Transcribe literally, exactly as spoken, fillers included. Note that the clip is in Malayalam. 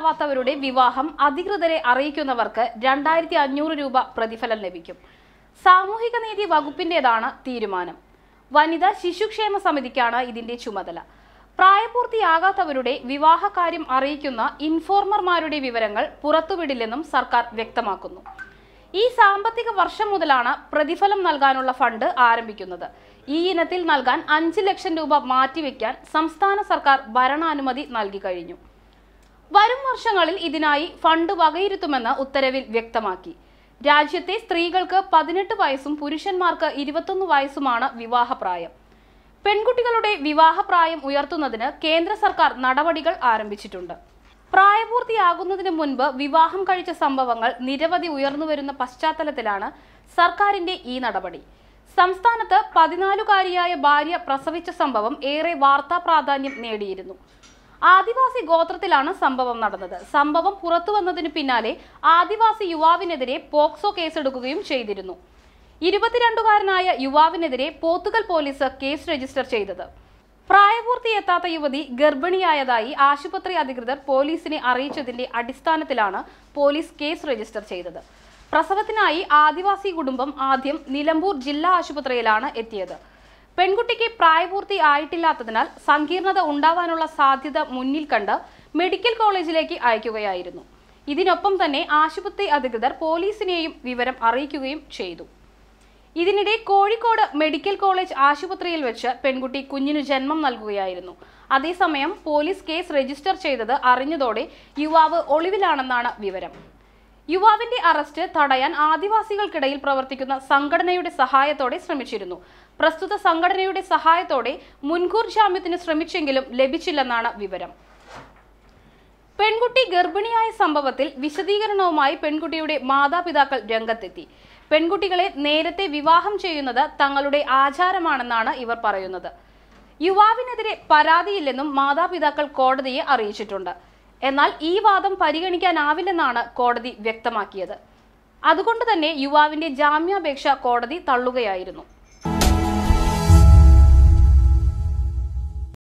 പ്രായപൂർത്തിയാവാത്തവരുടെ വിവാഹം അധികൃതരെ അറിയിക്കുന്നവർക്ക് രണ്ടായിരത്തി അഞ്ഞൂറ് രൂപ പ്രതിഫലം ലഭിക്കും. സാമൂഹിക നീതി വകുപ്പിന്റേതാണ് തീരുമാനം. വനിതാ ശിശുക്ഷേമ സമിതിക്കാണ് ഇതിന്റെ ചുമതല. പ്രായപൂർത്തിയാകാത്തവരുടെ വിവാഹകാര്യം അറിയിക്കുന്ന ഇൻഫോർമർമാരുടെ വിവരങ്ങൾ പുറത്തുവിടില്ലെന്നും സർക്കാർ വ്യക്തമാക്കുന്നു. ഈ സാമ്പത്തിക വർഷം മുതലാണ് പ്രതിഫലം നൽകാനുള്ള ഫണ്ട് ആരംഭിക്കുന്നത്. ഈ ഇനത്തിൽ നൽകാൻ അഞ്ച് ലക്ഷം രൂപ മാറ്റിവെക്കാൻ സംസ്ഥാന സർക്കാർ ഭരണാനുമതി നൽകി കഴിഞ്ഞു. വരും വർഷങ്ങളിൽ ഇതിനായി ഫണ്ട് വകയിരുത്തുമെന്ന് ഉത്തരവിൽ വ്യക്തമാക്കി. രാജ്യത്തെ സ്ത്രീകൾക്ക് പതിനെട്ട് വയസ്സും പുരുഷന്മാർക്ക് ഇരുപത്തൊന്ന് വയസ്സുമാണ് വിവാഹപ്രായം. പെൺകുട്ടികളുടെ വിവാഹപ്രായം ഉയർത്തുന്നതിന് കേന്ദ്ര സർക്കാർ നടപടികൾ ആരംഭിച്ചിട്ടുണ്ട്. പ്രായപൂർത്തിയാകുന്നതിന് മുൻപ് വിവാഹം കഴിച്ച സംഭവങ്ങൾ നിരവധി ഉയർന്നുവരുന്ന പശ്ചാത്തലത്തിലാണ് സർക്കാരിന്റെ ഈ നടപടി. സംസ്ഥാനത്ത് പതിനാലുകാരിയായ ഭാര്യ പ്രസവിച്ച സംഭവം ഏറെ വാർത്താ പ്രാധാന്യം നേടിയിരുന്നു. ആദിവാസി ഗോത്രത്തിലാണ് സംഭവം നടന്നത്. സംഭവം പുറത്തുവന്നതിന് പിന്നാലെ ആദിവാസി യുവാവിനെതിരെ പോക്സോ കേസെടുക്കുകയും ചെയ്തിരുന്നു. ഇരുപത്തിരണ്ടുകാരനായ യുവാവിനെതിരെ പോത്തുകൽ പോലീസ് കേസ് രജിസ്റ്റർ ചെയ്തത്. പ്രായപൂർത്തിയെത്താത്ത യുവതി ഗർഭിണിയായതായി ആശുപത്രി അധികൃതർ പോലീസിനെ അറിയിച്ചതിന്റെ അടിസ്ഥാനത്തിലാണ് പോലീസ് കേസ് രജിസ്റ്റർ ചെയ്തത്. പ്രസവത്തിനായി ആദിവാസി കുടുംബം ആദ്യം നിലമ്പൂർ ജില്ലാ ആശുപത്രിയിലാണ് എത്തിയത്. പെൺകുട്ടിക്ക് പ്രായപൂർത്തി ആയിട്ടില്ലാത്തതിനാൽ സങ്കീർണത ഉണ്ടാവാനുള്ള സാധ്യത മുന്നിൽ കണ്ട് മെഡിക്കൽ കോളേജിലേക്ക് അയക്കുകയായിരുന്നു. ഇതിനൊപ്പം തന്നെ ആശുപത്രി അധികൃതർ പോലീസിനെയും വിവരം അറിയിക്കുകയും ചെയ്തു. ഇതിനിടെ കോഴിക്കോട് മെഡിക്കൽ കോളേജ് ആശുപത്രിയിൽ വെച്ച് പെൺകുട്ടി കുഞ്ഞിനു ജന്മം നൽകുകയായിരുന്നു. അതേസമയം പോലീസ് കേസ് രജിസ്റ്റർ ചെയ്തത് അറിഞ്ഞതോടെ യുവാവ് ഒളിവിലാണെന്നാണ് വിവരം. യുവാവിന്റെ അറസ്റ്റ് തടയാൻ ആദിവാസികൾക്കിടയിൽ പ്രവർത്തിക്കുന്ന സംഘടനയുടെ സഹായത്തോടെ ശ്രമിച്ചിരുന്നു. പ്രസ്തുത സംഘടനയുടെ സഹായത്തോടെ മുൻകൂർ ജാമ്യത്തിന് ശ്രമിച്ചെങ്കിലും ലഭിച്ചില്ലെന്നാണ് വിവരം. പെൺകുട്ടി ഗർഭിണിയായ സംഭവത്തിൽ വിശദീകരണവുമായി പെൺകുട്ടിയുടെ മാതാപിതാക്കൾ രംഗത്തെത്തി. പെൺകുട്ടികളെ നേരത്തെ വിവാഹം ചെയ്യുന്നത് തങ്ങളുടെ ആചാരമാണെന്നാണ് ഇവർ പറയുന്നത്. യുവാവിനെതിരെ പരാതിയില്ലെന്നും മാതാപിതാക്കൾ കോടതിയെ അറിയിച്ചിട്ടുണ്ട്. എന്നാൽ ഈ വാദം പരിഗണിക്കാനാവില്ലെന്നാണ് കോടതി വ്യക്തമാക്കിയത്. അതുകൊണ്ട് തന്നെ യുവാവിന്റെ ജാമ്യാപേക്ഷ കോടതി തള്ളുകയായിരുന്നു.